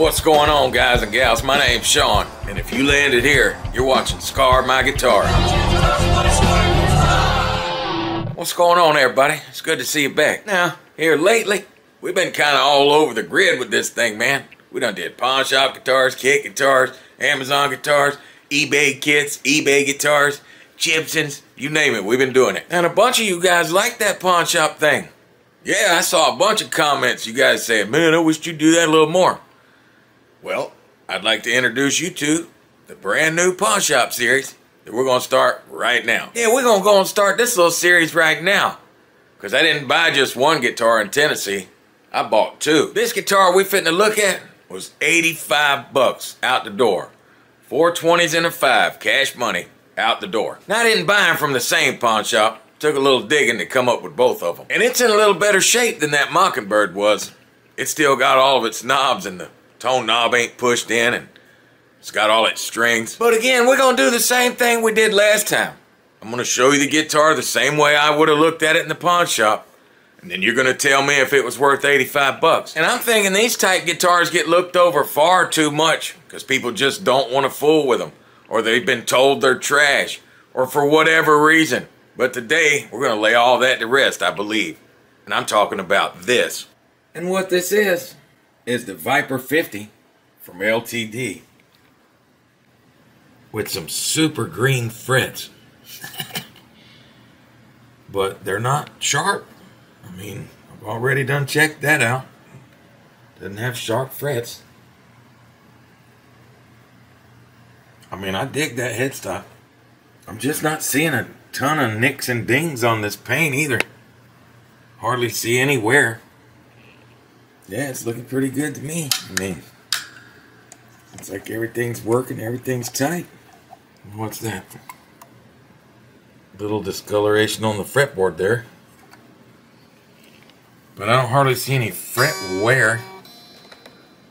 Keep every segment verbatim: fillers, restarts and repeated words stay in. What's going on, guys and gals? My name's Sean, and if you landed here, you're watching Scar My Guitar. What's going on, everybody? It's good to see you back. Now, here lately, we've been kind of all over the grid with this thing, man. We done did pawn shop guitars, kit guitars, Amazon guitars, eBay kits, eBay guitars, Gibsons, you name it, we've been doing it. And a bunch of you guys like that pawn shop thing. Yeah, I saw a bunch of comments you guys saying, man, I wish you'd do that a little more. Well, I'd like to introduce you to the brand new pawn shop series that we're going to start right now. Yeah, we're going to go and start this little series right now, because I didn't buy just one guitar in Tennessee. I bought two. This guitar we finna look at was eighty-five bucks out the door. four twenties and a five, cash money, out the door. Now, I didn't buy them from the same pawn shop. Took a little digging to come up with both of them. And it's in a little better shape than that Mockingbird was. It's still got all of its knobs, and the tone knob ain't pushed in, and it's got all its strings. But again, we're gonna do the same thing we did last time. I'm gonna show you the guitar the same way I would have looked at it in the pawn shop, and then you're gonna tell me if it was worth eighty-five bucks. And I'm thinking these type guitars get looked over far too much because people just don't want to fool with them, or they've been told they're trash, or for whatever reason. But today we're gonna lay all that to rest, I believe. And I'm talking about this. And what this is is the Viper fifty from L T D with some super green frets. But they're not sharp. I mean, I've already done checked that out. Doesn't have sharp frets. I mean, I dig that headstock. I'm just not seeing a ton of nicks and dings on this paint either. Hardly see any wear. Yeah, it's looking pretty good to me. I mean, it's like everything's working, everything's tight. What's that? Little discoloration on the fretboard there. But I don't hardly see any fret wear.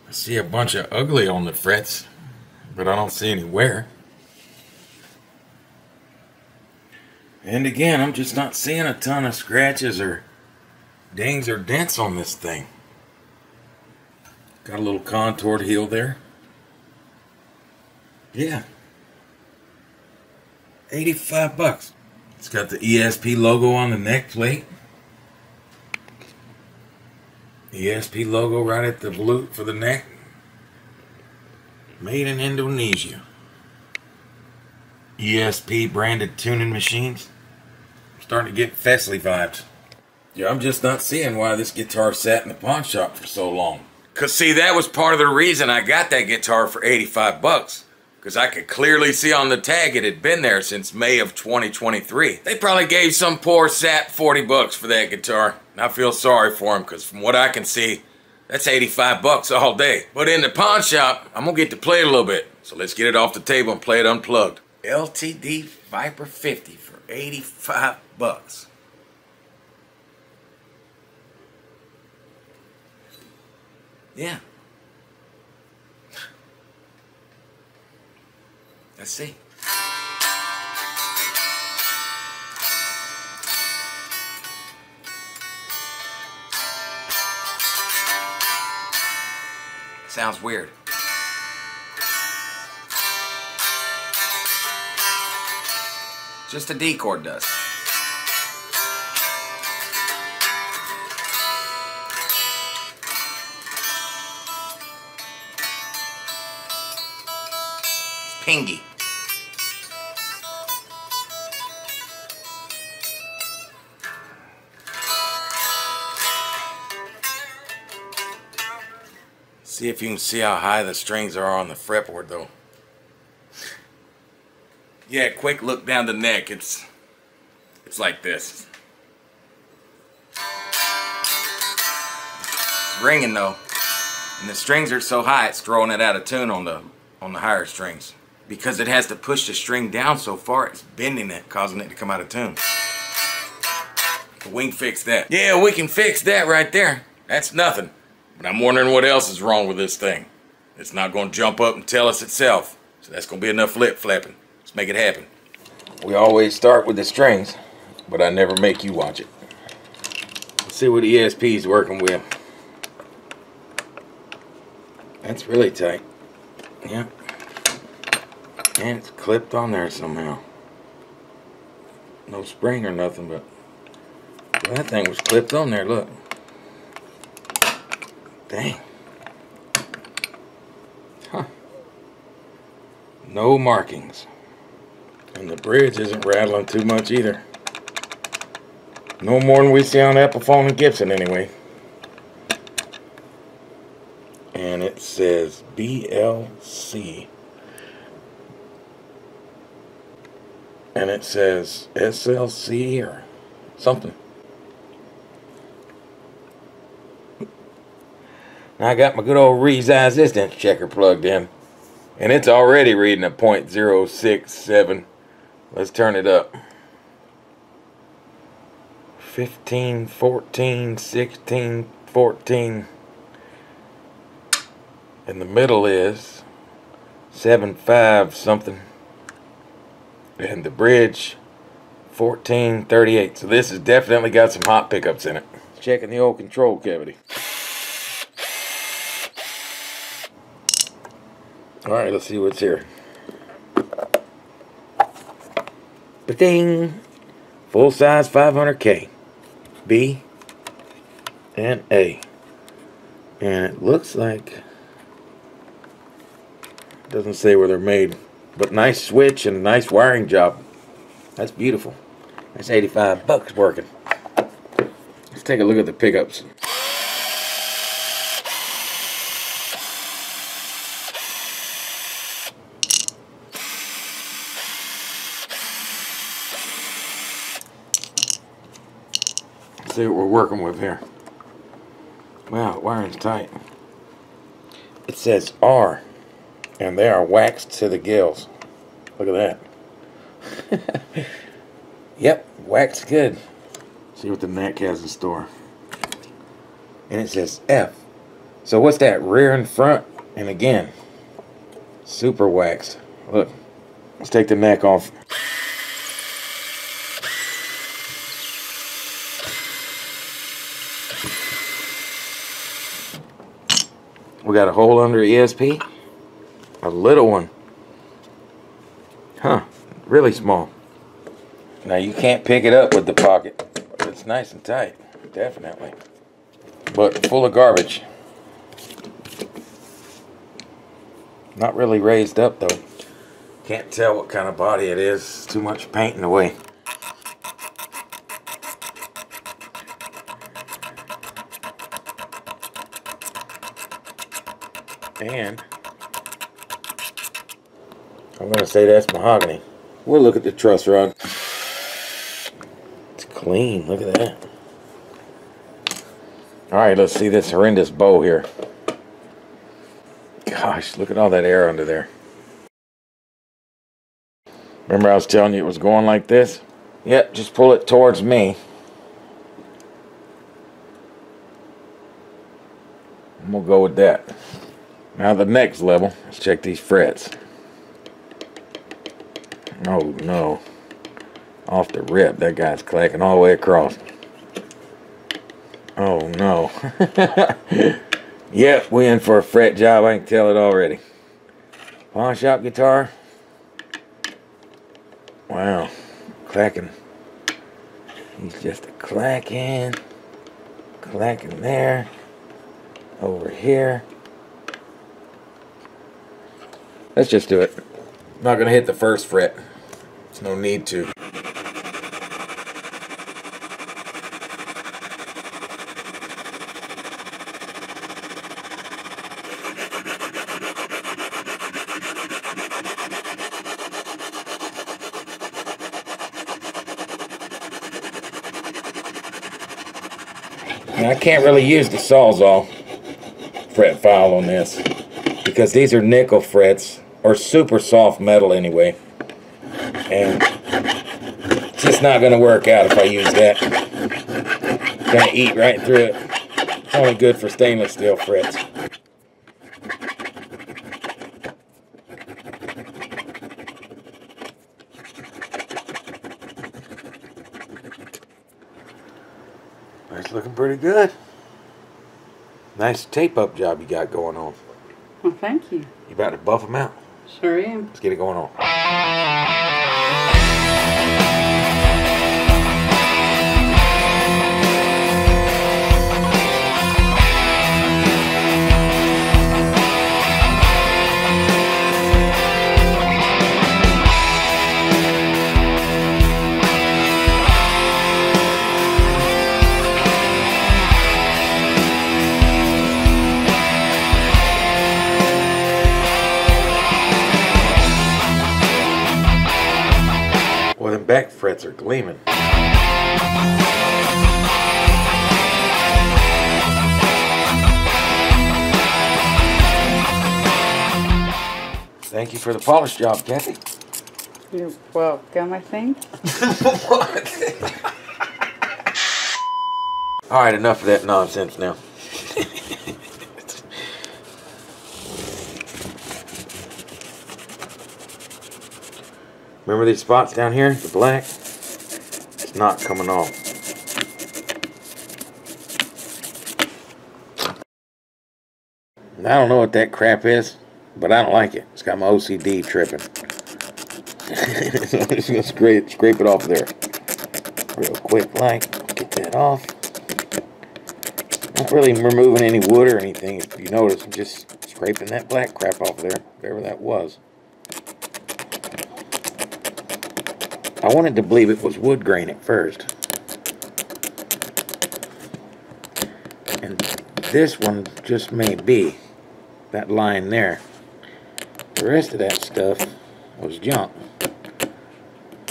I see a bunch of ugly on the frets, but I don't see any wear. And again, I'm just not seeing a ton of scratches or dings or dents on this thing. Got a little contoured heel there. Yeah. eighty-five bucks. It's got the E S P logo on the neck plate. E S P logo right at the loop for the neck. Made in Indonesia. E S P branded tuning machines. I'm starting to get Fesley vibes. Yeah, I'm just not seeing why this guitar sat in the pawn shop for so long. Cause see, that was part of the reason I got that guitar for eighty-five bucks. Cause I could clearly see on the tag it had been there since May of twenty twenty-three. They probably gave some poor sap forty bucks for that guitar. And I feel sorry for him, cause from what I can see, that's eighty-five bucks all day. But in the pawn shop, I'm gonna get to play it a little bit. So let's get it off the table and play it unplugged. L T D Viper fifty for eighty-five bucks. Yeah. Let's see. Sounds weird. Just a D chord does. It's pingy. See if you can see how high the strings are on the fretboard though. Yeah, quick look down the neck. It's it's like this. It's ringing though. And the strings are so high it's throwing it out of tune on the on the higher strings. Because it has to push the string down so far, it's bending it, causing it to come out of tune. But we can fix that. Yeah, we can fix that right there. That's nothing. But I'm wondering what else is wrong with this thing. It's not going to jump up and tell us itself. So that's going to be enough lip flapping. Let's make it happen. We always start with the strings, but I never make you watch it. Let's see what E S P's working with. That's really tight. Yeah. And it's clipped on there somehow. No spring or nothing, but well, that thing was clipped on there, look. Dang. Huh. No markings. And the bridge isn't rattling too much either. No more than we see on Epiphone and Gibson anyway. And it says B L C. And it says S L C or something. I got my good old resize distance checker plugged in. And it's already reading a point zero six seven. Let's turn it up. fifteen, fourteen, sixteen, fourteen. And the middle is seven five something. And the bridge fourteen thirty-eight. So this has definitely got some hot pickups in it. Checking the old control cavity. Alright, let's see what's here. Ba-ding! Full size five hundred K. B and A. And it looks like, doesn't say where they're made, but nice switch and a nice wiring job. That's beautiful. That's eighty-five bucks working. Let's take a look at the pickups. See what we're working with here. Wow, wiring's tight. It says R, and they are waxed to the gills. Look at that. Yep, waxed good. See what the neck has in store. And it says F. So what's that, rear and front? And again, super waxed. Look, let's take the neck off. We got a hole under E S P, a little one, huh, really small. Now you can't pick it up with the pocket, but it's nice and tight, definitely, but full of garbage. Not really raised up though. Can't tell what kind of body it is, too much paint in the way. And I'm gonna say that's mahogany. We'll look at the truss rod. It's clean, look at that. Alright, let's see this horrendous bow here. Gosh, look at all that air under there. Remember I was telling you it was going like this? Yep, just pull it towards me. And we'll go with that. Now the next level, let's check these frets. Oh no. Off the rip, that guy's clacking all the way across. Oh no. Yep, we in for a fret job, I can tell it already. Pawn shop guitar. Wow. Clacking. He's just a clacking. Clacking there. Over here. Let's just do it. I'm not going to hit the first fret. There's no need to. Now I can't really use the Sawzall fret file on this because these are nickel frets. Or super soft metal anyway, and it's just not going to work out if I use that. It's going to eat right through it. It's only good for stainless steel frets. That's looking pretty good. Nice tape up job you got going on. Well, thank you. You about to buff them out? Sure am. Let's get it going on. Back frets are gleaming. Thank you for the polish job, Kathy. You're welcome, I think. What? All right, enough of that nonsense now. Remember these spots down here? The black? It's not coming off. And I don't know what that crap is, but I don't like it. It's got my O C D tripping. So I'm just going to scrape, scrape it off there. Real quick, like, get that off. I'm not really removing any wood or anything. If you notice, I'm just scraping that black crap off there, wherever that was. I wanted to believe it was wood grain at first. And this one just may be, that line there. The rest of that stuff was junk.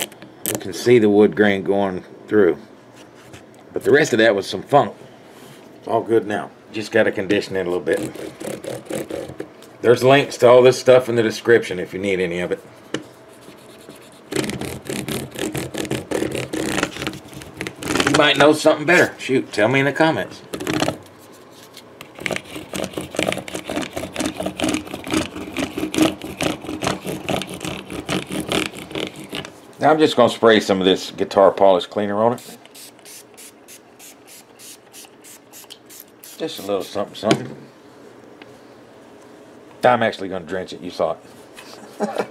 You can see the wood grain going through. But the rest of that was some funk. It's all good now. Just got to condition it a little bit. There's links to all this stuff in the description if you need any of it. Might know something better. Shoot, tell me in the comments. Now I'm just going to spray some of this guitar polish cleaner on it. Just a little something something. I'm actually going to drench it. You saw it.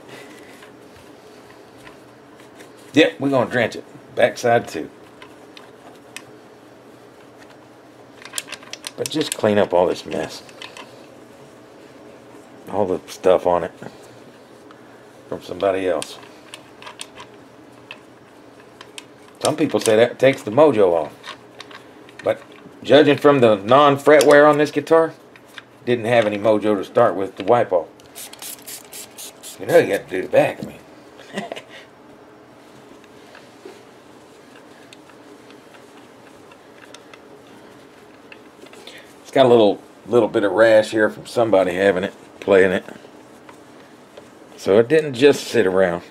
Yep, we're going to drench it. Backside too. But just clean up all this mess. All the stuff on it from somebody else. Some people say that takes the mojo off. But judging from the non-fret wear on this guitar, didn't have any mojo to start with to wipe off. You know you got to do the back, I mean. Got a little little bit of rash here from somebody having it, playing it. So it didn't just sit around.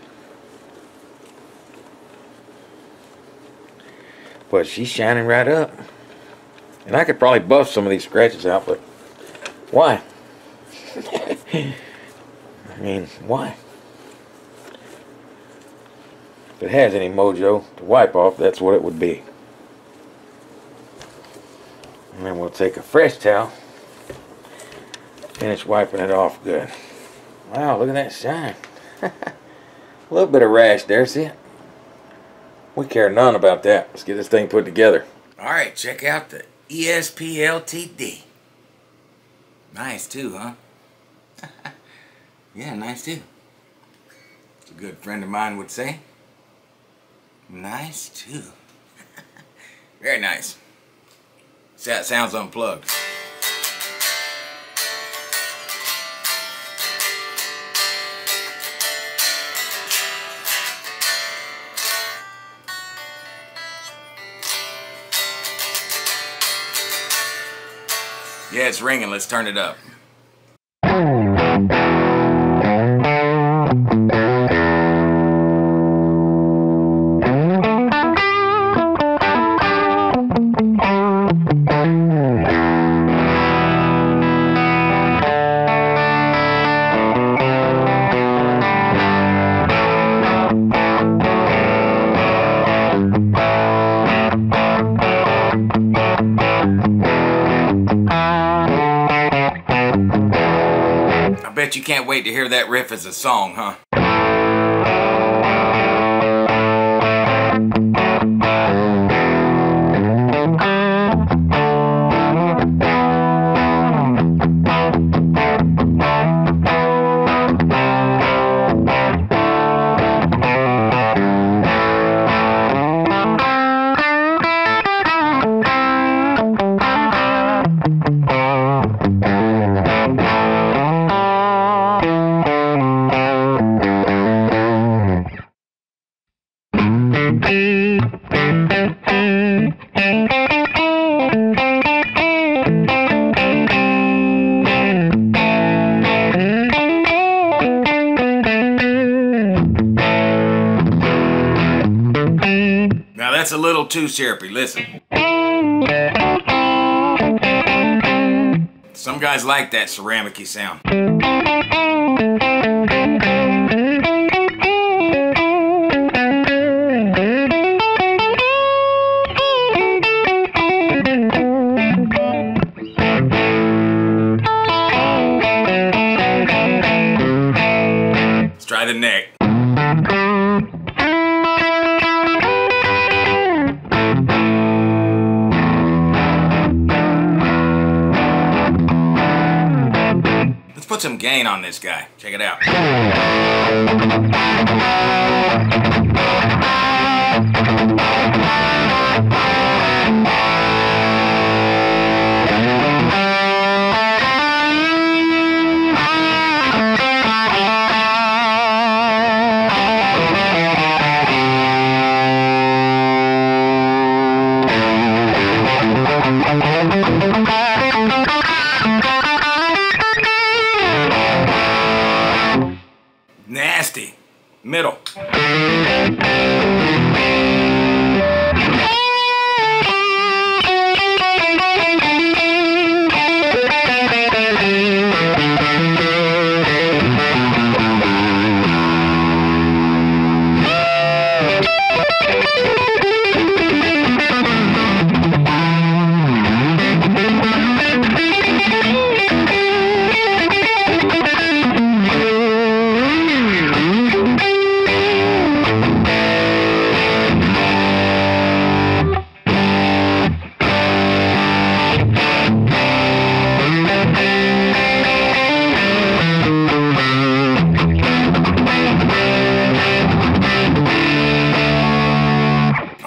But she's shining right up. And I could probably buff some of these scratches out, but why? I mean, why? If it has any mojo to wipe off, that's what it would be. And then we'll take a fresh towel, finish wiping it off good. Wow, look at that shine. A little bit of rash there, see it? We care none about that. Let's get this thing put together. Alright, check out the E S P L T D. Nice too, huh? Yeah, nice too. As a good friend of mine would say. Nice too. Very nice. That sounds unplugged. Yeah, it's ringing. Let's turn it up. bet you can't wait to hear that riff as a song, huh? That's a little too syrupy, listen. Some guys like that ceramic-y sound. Let's try the neck. Put some gain on this guy. Check it out. Middle. All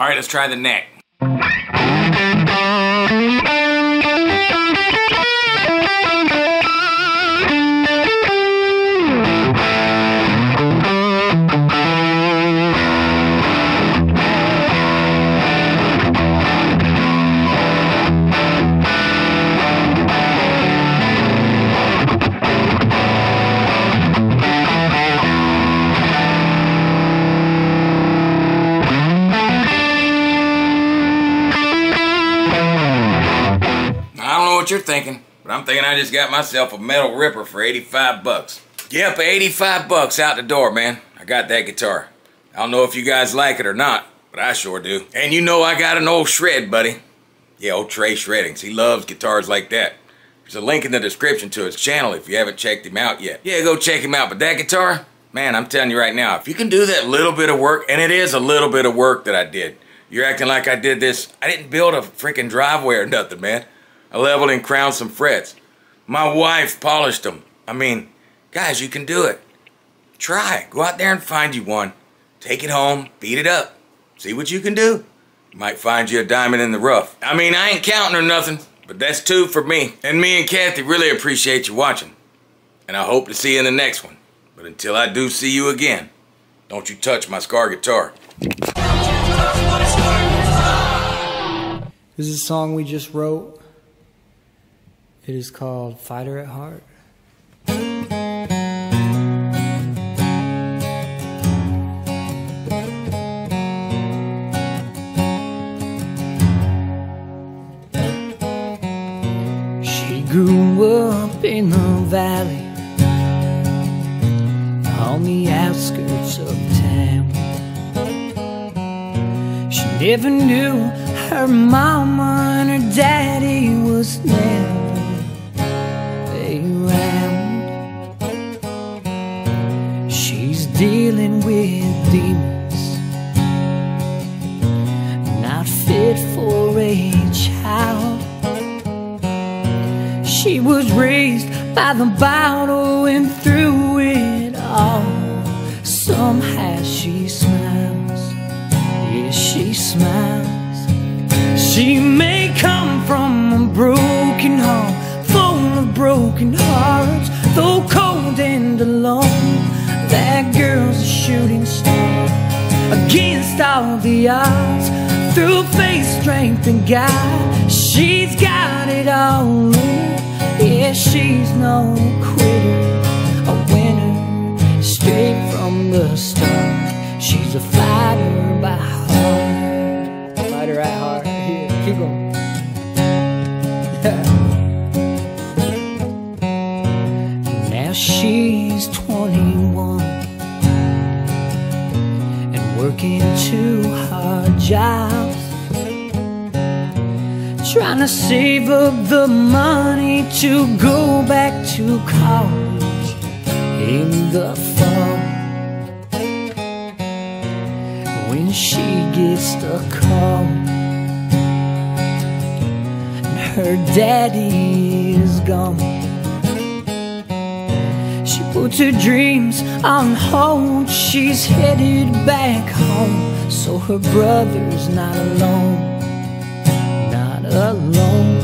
right, let's try the neck. You're thinking, but I'm thinking I just got myself a metal ripper for eighty-five bucks. Yep, eighty-five bucks out the door, man. I got that guitar. I don't know if you guys like it or not, but I sure do. And you know I got an old shred, buddy. Yeah, old Trey Shreddings. He loves guitars like that. There's a link in the description to his channel if you haven't checked him out yet. Yeah, go check him out. But that guitar, man, I'm telling you right now, if you can do that little bit of work, and it is a little bit of work that I did. You're acting like I did this. I didn't build a freaking driveway or nothing, man. I leveled and crowned some frets. My wife polished them. I mean, guys, you can do it. Try. Go out there and find you one. Take it home. Beat it up. See what you can do. Might find you a diamond in the rough. I mean, I ain't counting or nothing, but that's two for me. And me and Kathy really appreciate you watching. And I hope to see you in the next one. But until I do see you again, don't you touch my Scar guitar. This is a song we just wrote. It is called Fighter at Heart. She grew up in the valley, on the outskirts of town. She never knew her mama and her daddy was there. Around. dealing with demons, not fit for a child. She was raised by the bottle and through it all, somehow she smiles. Yeah, she smiles. She may come from a broken home, full of broken hearts, though cold and alone. That girl's a shooting star, against all the odds, through faith, strength, and God. She's got it all in. Yeah, she's no quitter, a winner straight from the start. She's a fighter by heart. Fighter at heart. Here, keep going. Now she's twenty-one and working two hard jobs, trying to save up the money to go back to college in the fall. When she gets the call and her daddy is gone, she puts her dreams on hold. She's headed back home, so her brother's not alone, alone.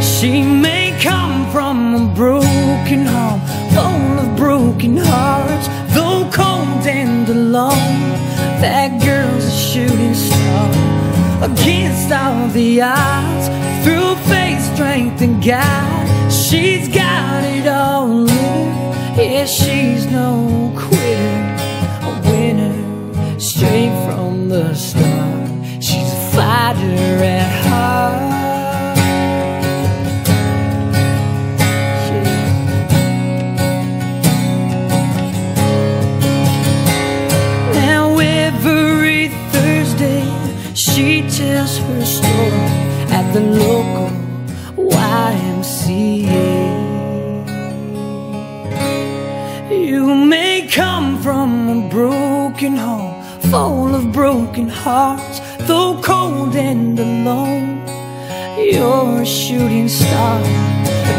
She may come from a broken home, full of broken hearts, though cold and alone. That girl's a shooting star, against all the odds, through faith, strength, and God. She's got it all in. Yeah, she's no quitter, a winner straight from the start. She's a fighter at heart. Yeah. Now every Thursday she tells her story at the local Y M C A. You may come from a broken home, full of broken hearts, though cold and alone. You're a shooting star,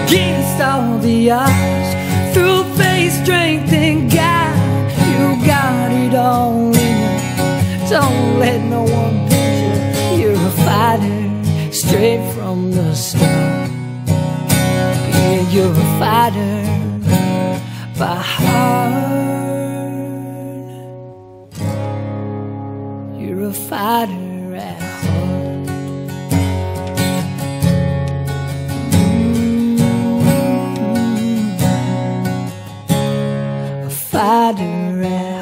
against all the odds, through faith, strength, and God. You got it all in you, don't let no one beat you. You're a fighter, straight from the start. Yeah, you're a fighter by heart. You're a fighter at heart. Mm-hmm. A fighter at heart.